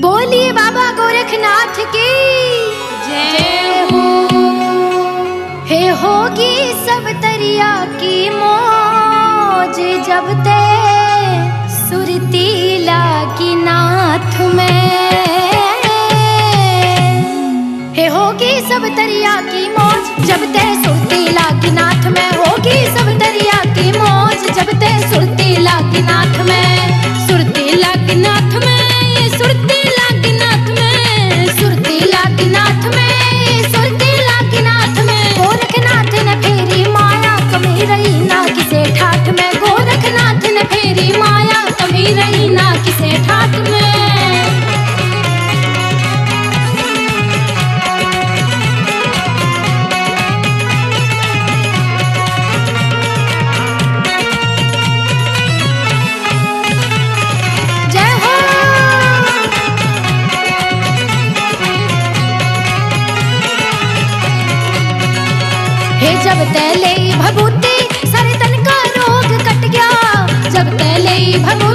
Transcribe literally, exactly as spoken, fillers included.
बोलिए बाबा गोरखनाथ की जय हो। हे होगी सब तरिया की मौज जब ते सुरतीला की नाथ में, हे होगी सब तरिया की मौज जब ते सुरतीला की नाथ में, होगी सब तरिया की मौज जब ते सुरतीला की नाथ में, सुरतीला की नाथ में, सुरती लागनाथ में, सुरती लागनाथ में, सुरती लागनाथ में, गोरखनाथ ने फेरी माया कभी रही ना किसे ठाठ में, गोरखनाथ ने फेरी माया कभी रही ना किसे ठाठ में। जब तले भभूति सारे तन का रोग कट गया, जब तले भभूति